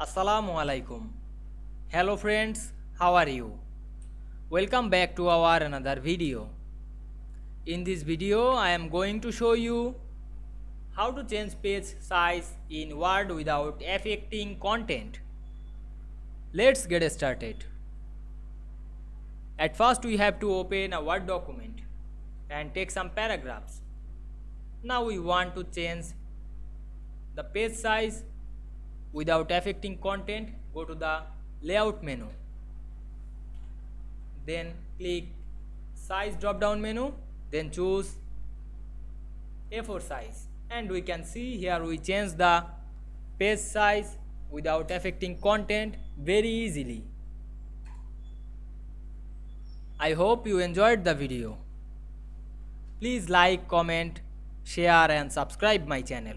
Assalamu alaikum. Hello friends, how are you? Welcome back to our another video. In this video I am going to show you how to change page size in Word without affecting content. Let's get started. At first we have to open a Word document and take some paragraphs. Now we want to change the page size without affecting content. Go to the layout menu, then click size drop down menu, then choose A4 size, and we can see here we change the page size without affecting content very easily. I hope you enjoyed the video. Please like, comment, share and subscribe my channel.